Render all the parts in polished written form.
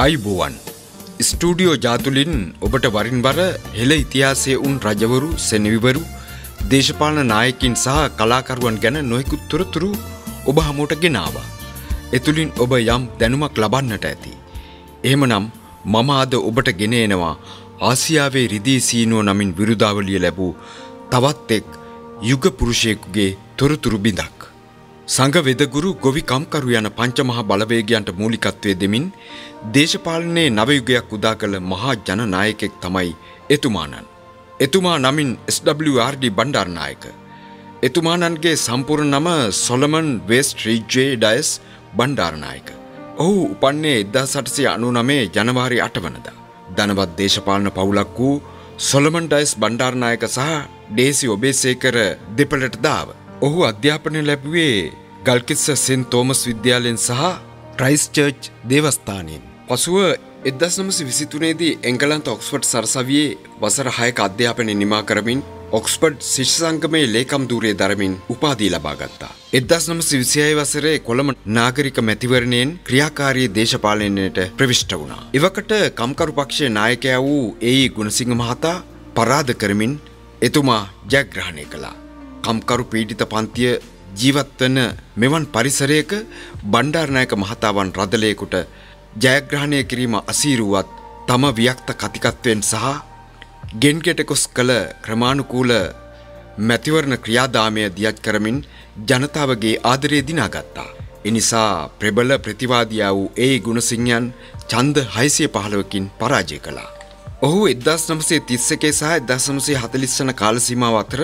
ආයුබෝවන් ස්ටුඩියෝ ජාතුලින් ඔබට වරින් වර හෙළ ඉතිහාසයේ උන් රජවරු සෙනෙවිවරු දේශපාලන නායකයින් සහ කලාකරුවන් ගැන නොයෙකුත් තොරතුරු ඔබ හමුවට ගෙනාවා. එතුලින් ඔබ යම් දැනුමක් ලබන්නට ඇති. එහෙමනම් මම අද ඔබට ගෙන එනවා ආසියාවේ රිදී සීනුව නමින් විරුදාවලිය ලැබූ තවත් එක් යුග පුරුෂයෙකුගේ තොරතුරු බිඳක්. සංග වෙදගුරු ගොවි කම්කරු යන පංචමහා බලවේගයන්ට මූලිකත්වයේ දෙමින් දේශපාලනයේ නව යුගයක් උදා කළ මහා ජනනායකෙක් තමයි එතුමාණන්. එතුමා නමින් S.W.R.D. බණ්ඩාරනායක. එතුමාණන්ගේ සම්පූර්ණ නම Solomon West Ridgeway Dias Bandaranaike. ඔහු උපන්නේ 1899 ජනවාරි 8 වනදා. ධනවත් දේශපාලන පවුලක් වූ සොලමන් ඩයස් බණ්ඩාරනායක සහ ඩේසි ඔබේසේකර දෙපළට දාව. ඔහු අධ්‍යාපනය ලැබුවේ ගල්කිස්ස සෙන්ට් තෝමස් විද්‍යාලයෙන් සහ ක්‍රයිස්ට් චර්ච් දේවස්ථානයෙන්. පසුව 1923 දී එංගලන්ත ඔක්ස්ෆර්ඩ් සරසවියේ වසර 6ක අධ්‍යාපනය නිමා කරමින් ඔක්ස්ෆර්ඩ් ශිෂ්‍ය සංගමයේ ලේකම් ධූරය දරමින් උපාධිය ලබා ගත්තා. 1926 වසරේ කොළඹ නාගරික මැතිවරණයෙන් ක්‍රියාකාරී දේශපාලනයට ප්‍රවිෂ්ඨ වුණා. එවකට කම්කරු පක්ෂයේ නායකයා වූ ඒ.ඒ. ගුණසිංහ මහතා පරාද කරමින් එතුමා ජයග්‍රහණය කළා. කම්කරු පීඩිත පන්තිය ජීවත් වන මෙවන් පරිසරයක බණ්ඩාරනායක මහතාවන් රදලේකට ජයග්‍රහණය කිරීම අසීරුවත් තම වික්ත කතිකත්වයෙන් සහ ගෙන්ගෙට කොස් කළ ක්‍රමානුකූල මැතිවරණ ක්‍රියාදාමය දියත් කරමින් ජනතාවගේ ආදරය දිනාගත්තා. එනිසා ප්‍රබල ප්‍රතිවාදියා වූ ඒ.ඒ. ගුණසිංහයන් ඡන්ද 615කින් පරාජය කළා. ඔහු 1931 සහ 1940 වන කාල සීමාව අතර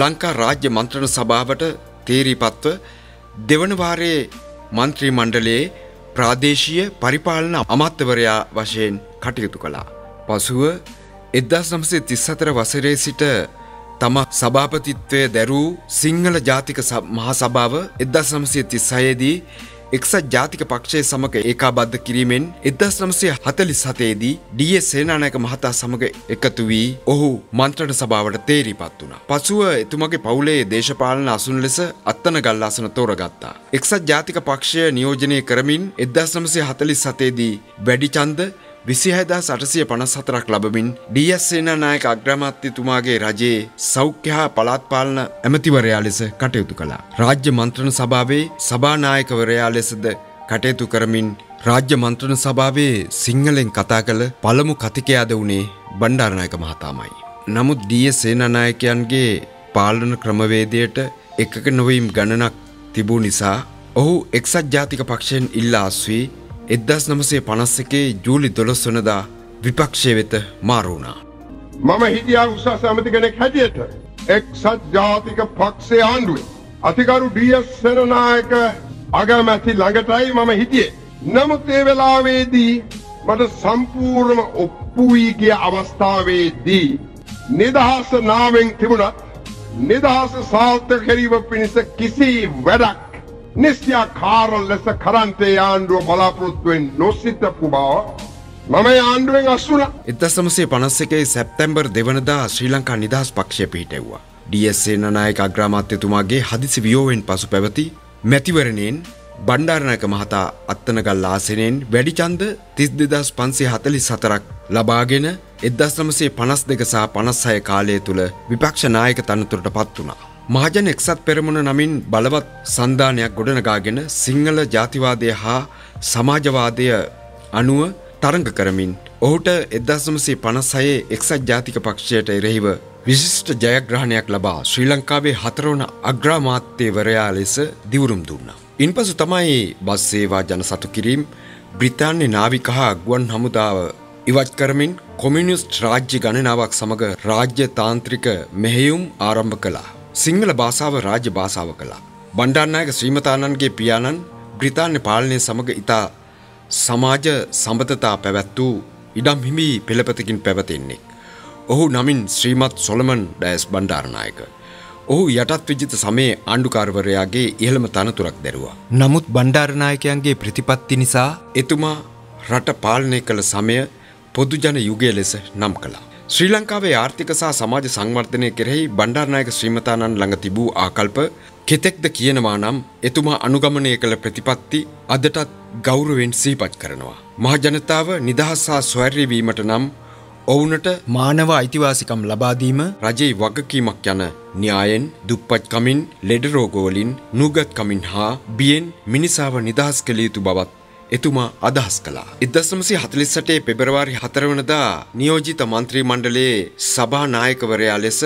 ලංකා රාජ්‍ය මන්ත්‍රණ සභාවට තේරීපත්ව දෙවන වාරයේ මන්ත්‍රී මණ්ඩලයේ ප්‍රාදේශීය පරිපාලන අමාත්‍යවරයා වශයෙන් කටයුතු කළා. පසුව 1934 වසරේ සිට තම සභාපතිත්වය දැරූ සිංහල ජාතික මහ සභාව 1936 දී එක්සත් ජාතික පක්ෂය සමග ඒකාබද්ධ කිරීමෙන් 1947 දී D.S. සේනානායක මහතා සමග එකතු වී ඔහු මන්ත්‍රණ සභාවට තේරීපත් වුණා. පසුව එතුමගේ පවුලේ දේශපාලන අසුන් ලෙස අත්තනගල්ල අසන තෝරගත්තා. එක්සත් ජාතික පක්ෂය නියෝජනය කරමින් 1947 දී වැඩි ඡන්ද 26854ක් ලැබමින් D.S. සේනානායක අග්‍රාමාත්‍යතුමාගේ රජයේ සෞඛ්‍ය හා පළාත් පාලන ඇමතිවරයා ලෙස කටයුතු කළා. රාජ්‍ය මන්ත්‍රණ සභාවේ සභානායකවරයා ලෙසද කටයුතු කරමින් රාජ්‍ය මන්ත්‍රණ සභාවේ සිංහලෙන් කතා කළ පළමු කතිකයාද වුණේ බණ්ඩාරනායක මහතාමයි. නමුත් D.S. සේනානායකයන්ගේ පාලන ක්‍රමවේදයට එකක නොවීම් ගණනක් තිබූ නිසා ඔහු එක්සත් ජාතික පක්ෂයෙන් ඉල්ලා අස්වී 1951 ජූලි 12 වනදා විපක්ෂය වෙත මාරු වුණා. මම හිටියා උසස් ඇමති කෙනෙක් හැටියට එක්සත් ජාතික පක්ෂයේ ආණ්ඩුවේ අතිගරු ඩී.එස්. සේනානායක අගමැති ළඟටයි මම හිටියේ. නමුත් ඒ වෙලාවේදී මට සම්පූර්ණම ඔප්පු වී ගිය අවස්ථාවේදී නිදහස නාමයෙන් තිබුණත් නිදහස සාර්ථක කිරීම පිණිස කිසි වැඩක් නිශ්චයාකාර ලෙස කරන්තේ ආණ්ඩුව බලාපොරොත්තුවෙන් නොසිතපු බව මම ආණ්ඩුවෙන් අසුණා. 1951 සැප්තැම්බර් 2 වනදා ශ්‍රී ලංකා නිදහස් පක්ෂය පිහිටෙව්වා. D.S. සේනානායක අග්‍රාමාත්‍යතුමාගේ හදිසි වියෝවෙන් පසු පැවති මැතිවරණයෙන් බණ්ඩාරනායක මහතා අත්තනගල්ල ආසනයෙන් වැඩි ඡන්ද 32544ක් ලබාගෙන 1952 සහ 56 කාලය තුල විපක්ෂ නායක තනතුරට පත් වුණා. මහජන එක්සත් පෙරමුණ නමින් බලවත් සන්ධානයක් ගොඩනගාගෙන සිංහල ජාතිවාදය හා සමාජවාදය අනුව තරඟ කරමින් ඔහුට 1956 එක්සත් ජාතික පක්ෂයට එරෙහිව විශිෂ්ට ජයග්‍රහණයක් ලබා ශ්‍රී ලංකාවේ 4 වන අග්‍රාමාත්‍යවරයා ලෙස දිවුරුම් දුන්නා. ඉන්පසු තමයි බස් සේවා ජනසතු කිරීම, බ්‍රිතාන්‍ය නාවික හා ගුවන් හමුදාව ඉවත් කරමින් කොමියුනිස්ට් රාජ්‍ය ගණනාවක් සමග රාජ්‍ය තාන්ත්‍රික මෙහෙයුම් ආරම්භ කළා. සිංහල භාෂාව රාජ්‍ය භාෂාව කළා. බණ්ඩාරනායක ශ්‍රීමතාණන්ගේ පියාණන් බ්‍රිතාන්‍ය පාලනය සමග ඉතා සමාජ සම්බන්ධතා පැවැත් වූ ඉඩම් හිමි පෙළපතකින් පැවතෙන්නේ. ඔහු නමින් ශ්‍රීමත් සොලමන් ඩයස් බණ්ඩාරනායක. ඔහු යටත් විජිත සමයේ ආණ්ඩුකාරවරයාගේ ඉහළම තනතුරක් දැරුවා. නමුත් බණ්ඩාරනායකයන්ගේ ප්‍රතිපත්ති නිසා එතුමා රට පාලනය කළ සමය පොදුජන යුගය ලෙස නම් කළා. ශ්‍රී ලංකාවේ ආර්ථික සහ සමාජ සංවර්ධනය කෙරෙහි බණ්ඩාරනායක ශ්‍රීමතාණන් ළඟ තිබූ ආකල්ප කෙතෙක්ද කියනවා නම් එතුමා අනුගමනය කළ ප්‍රතිපත්ති අදටත් ගෞරවයෙන් සිහිපත් කරනවා. මහ ජනතාව නිදහස හා ස්වෛරී වීමට නම් ඔවුන්ට මානව අයිතිවාසිකම් ලබා දීම රජයේ වගකීමක් යන න්‍යායෙන් දුප්පත්කමින් ලෙඩ රෝගවලින් නුගත්කමින් හා බියෙන් මිනිසාව නිදහස් කළ යුතු බවත් එතුමා අදහස් කළා. 1948 පෙබරවාරි 4 වෙනිදා නියෝජිත මන්ත්‍රී මණ්ඩලයේ සභා නායකවරයා ලෙස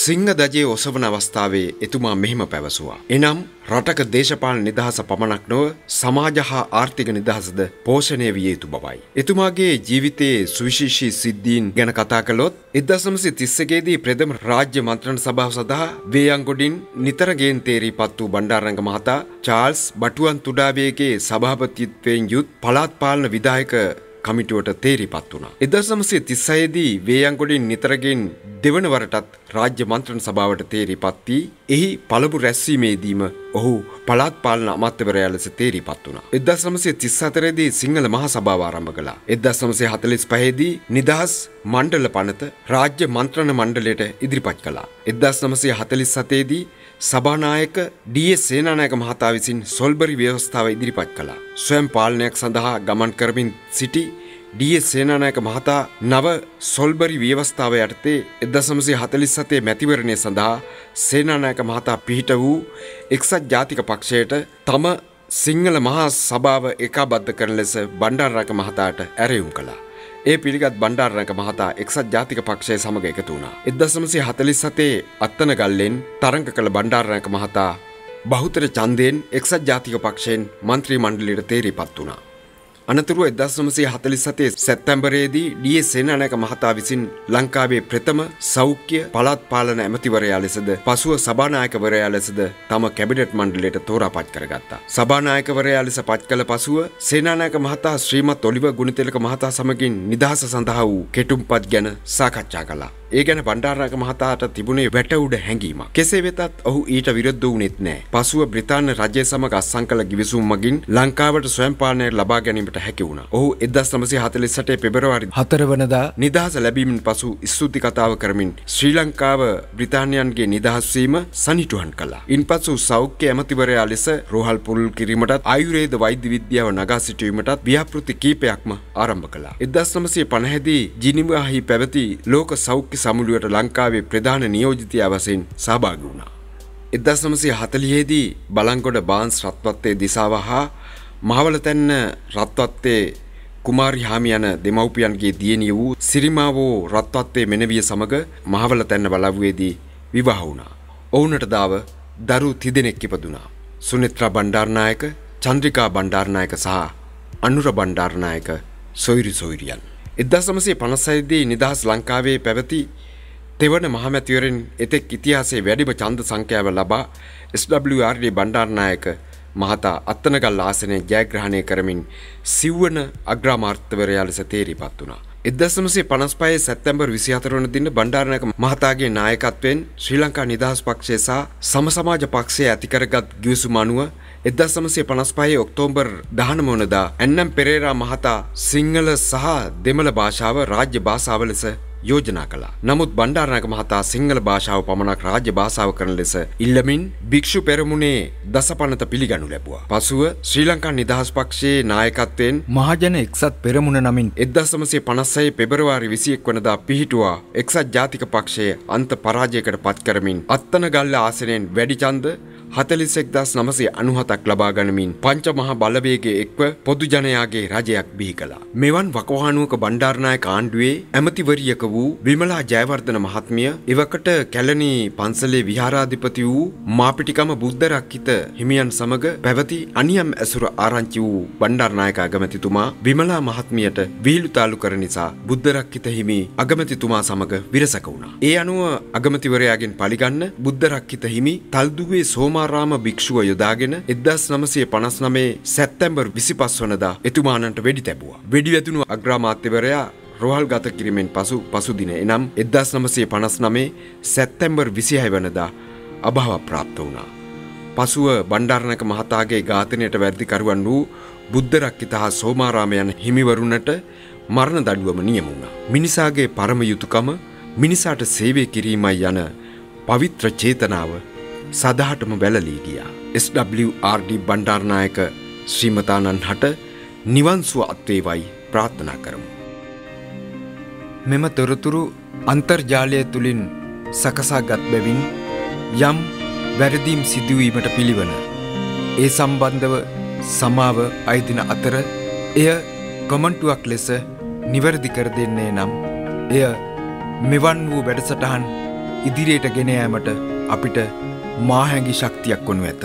සිංහ දජයේ ඔසවන අවස්ථාවේ එතුමා මෙහිම පැවසුවා. එනම් රටක දේශපාලන නිදහස පමණක් නොව සමාජ හා ආර්ථික නිදහසද පෝෂණය විය යුතු බවයි. එතුමාගේ ජීවිතයේ සුවිශේෂී සිද්ධීන් ගැන කතා කළොත් 1931 දී ප්‍රථම රාජ්‍ය මන්ත්‍රණ සභාව සඳහා වේයන්ගොඩින් නිතර ගේන්තේරීපත් වූ බණ්ඩාරරංග මහතා චාල්ස් බටුවන් තුඩාවේගේ සභාපතිත්වයෙන් යුත් පළාත් පාලන විධායක කමිටුවට තේරීපත් වුණා. 1936 දී වේයන්ගොඩින් නිතරගෙන් දෙවන වරටත් රාජ්‍ය මන්ත්‍රණ සභාවට තේරීපත් වී එහි පළමු රැස්වීමේදීම ඔහු පළාත් පාලන අමාත්‍යවරයා ලෙස තේරීපත් වුණා. 1934 දී සිංහල මහ සභාව ආරම්භ කළා. 1945 දී නිදහස් මණ්ඩල පනත රාජ්‍ය මන්ත්‍රණ මණ්ඩලයට ඉදිරිපත් කළා. 1947 දී සභානායක D.S. සේනානායක මහතා විසින් සොල්බරි ව්‍යවස්ථාව ඉදිරිපත් කළා. ස්වයං පාලනයක් සඳහා ගමන් කරමින් සිටි D.S. සේනානායක මහතා නව සොල්බරි ව්‍යවස්ථාව යටතේ 1947 මැතිවරණය සඳහා සේනානායක මහතා පිහිට වූ එක්සත් ජාතික පක්ෂයට තම සිංහල මහා සභාව ඒකාබද්ධ කරන ලෙස බණ්ඩාරනායක මහතාට ඇරයුම් කළා. ඒ පිළිගත් බණ්ඩාරනායක මහතා එක්සත් ජාතික පක්ෂය සමග එකතු වුණා. 1947 අත්තනගල්ලෙන් තරඟ කළ බණ්ඩාරනායක මහතා බහුතර ඡන්දයෙන් එක්සත් ජාතික පක්ෂයෙන් മന്ത്രി මණ්ඩලයට තේරීපත් වුණා. අනතුරුව 1947 සැප්තැම්බරයේදී D.S. සේනානායක මහතා විසින් ලංකාවේ ප්‍රථම සෞඛ්‍ය පළාත් පාලන ඇමතිවරයා ලෙසද පසුව සභානායකවරයා ලෙසද තම කැබිනට් මණ්ඩලයට තෝරාපත් කරගත්තා. සභානායකවරයා ලෙස පත් කළ පසුව සේනානායක මහතා ශ්‍රීමත් ඔලිව ගුණතිලක මහතා සමගින් නිදහස සඳහා වූ කෙටුම්පත් ගැන සාකච්ඡා කළා. ඒ ගැන බණ්ඩාරනායක මහතාට තිබුණේ වැට උඩ හැඟීමක්. කෙසේ වෙතත් ඔහු ඊට විරුද්ධ වුණෙත් නැහැ. පසුව බ්‍රිතාන්‍ය රජය සමග අත්සන් කළ ගිවිසුම් මගින් ලංකාවට ස්වයං පාලනය ලබා ගැනීමට හැකි වුණා. ඔහු 1948 පෙබරවාරි 4 වෙනිදා නිදහස ලැබීමෙන් පසු ස්තුති කතාව කරමින් ශ්‍රී ලංකාව බ්‍රිතාන්‍යයන්ගේ නිදහස් වීම සනිටුහන් කළා. ඉන්පසු සෞඛ්‍ය ඇමතිවරයා ලෙස රෝහල් පුරුල් කිරීමටත් ආයුර්වේද වෛද්‍ය විද්‍යාව නගා සිටුවීමටත් ව්‍යාපෘති කිහිපයක්ම ආරම්භ කළා. 1950 දී ජිනීවාහි පැවති ලෝක සෞඛ්‍ය සමුළුවට ලංකාවේ ප්‍රධාන නියෝජිතයා වශයෙන් සහභාගී වුණා. 1940 දී බලංගොඩ බාන්ස් රත්වත්තේ දිසාව හා මහවලතැන්න රත්වත්තේ කුමාරි හාමි යන දෙමව්පියන්ගේ දියණිය වූ සිරිමාවෝ රත්වත්තේ මෙනවිය සමග මහවලතැන්න බලව්වේදී විවාහ වුණා. ඔවුන්ට දාව දරු 3 දෙනෙක් ඉපදුණා. සුනිත්‍රා බණ්ඩාරනායක, චන්ද්‍රිකා බණ්ඩාරනායක සහ අනුර බණ්ඩාරනායක සොයිරියන්. 1956 නිදහස් ලංකාවේ පැවති තෙවන මහමැතිවරෙන් එතෙක් ඉතිහාසයේ වැඩිම ඡන්ද සංඛ්‍යාව ලබා S.W.R.D. බණ්ඩාරනායක මහතා අත්තනගල් ආසනය ජයග්‍රහණය කරමින් සිව්වන අග්‍රාමාත්‍යවරයා ලෙස තේරීපත් වුණා. 1955 සැප්තැම්බර් 24 වන දින බණ්ඩාරනායක මහතාගේ නායකත්වයෙන් ශ්‍රී ලංකා නිදහස් පක්ෂය සහ සමසමාජ පක්ෂය ඇති කරගත් ගිවිසුම අනුව 1955 ඔක්තෝබර් 19 වනදා ඇන්නම් පෙරේරා මහතා සිංහල සහ දෙමළ භාෂාව රාජ්‍ය භාෂාව ලෙස යෝජනා කළා. නමුත් බණ්ඩාරනායක මහතා සිංහල භාෂාව පමණක් රාජ්‍ය භාෂාව කරන ලෙස ඉල්ලමින් භික්ෂු පෙරමුණේ දසපනත පිළිගනු ලැබුවා. පසුව ශ්‍රී ලංකා නිදහස් පක්ෂයේ නායකත්වයෙන් මහජන එක්සත් පෙරමුණ නමින් 1956 පෙබරවාරි 21 වනදා පිහිටුවා එක්සත් ජාතික පක්ෂයේ අන්ත පරාජයකට පත් කරමින් අත්තනගල්ල ආසනයෙන් වැඩි ඡන්ද 41997ක් ලබා ගනිමින් පංච මහා බලවේගයේ එක්ව පොදු ජනයාගේ රජයක් බිහි කළා. මෙවන් වකවානුවක බණ්ඩාරනායක ආණ්ඩුවේ ඇමතිවරියක වූ විමලා ජයවර්ධන මහත්මිය, එවකට කැලණි පන්සලේ විහාරාධිපති වූ මාපිටිකම බුද්ධරක්කිත හිමියන් සමග පැවති අනියම් ඇසුර ආරංචි වූ බණ්ඩාරනායක අගමැතිතුමා විමලා මහත්මියට විහිළු තාලු කර නිසා බුද්ධරක්කිත හිමි අගමැතිතුමා සමග විරසක වුණා. ඒ අනුව අගමැතිවරයාගෙන් පලිගන්න බුද්ධරක්කිත හිමි තල්දුවේ සෝමාරාම භික්ෂුව යොදාගෙන 1959 සැප්තැම්බර් 25 වනදා එතුමානන්ට වෙඩි තැබුවා. වෙඩි වැදුණු අග්‍රාමාත්‍යවරයා රෝහල්ගත කිරීමෙන් පසු දින එනම් 1959 සැප්තැම්බර් 26 වනදා අභාව ප්‍රාප්ත වුණා. පසුව බණ්ඩාරනායක මහතාගේ ඝාතනයට වැඩිකරුවන් වූ බුද්ධරක්කිත හා සෝමාරාම යන හිමිවරුන්ට මරණ දඬුවම නියම වුණා. මිනිසාගේ පරම යුතුයකම මිනිසාට සේවය කිරීමයි යන පවිත්‍ර චේතනාව සදහටම වැළලී ගියා. S.W.R.D. බණ්ඩාරනායක ශ්‍රීමතාණන්හට නිවන් සුව අත්වේවයි ප්‍රාර්ථනා කරමු. මෙම තොරතුරු අන්තර්ජාලය තුලින් සකසාගත් බැවින් යම් වැරදීම් සිදුවීමට පිළිවන ඒ සම්බන්ධව සමාව අයදින අතර එය කමෙන්ටුවක් ලෙස නිවැරදි කර දෙන්නේ නම් එය මෙවන් වූ වැඩසටහන් ඉදිරියට ගෙන යාමට අපිට මාහැඟි ශක්තියක් වනු ඇත.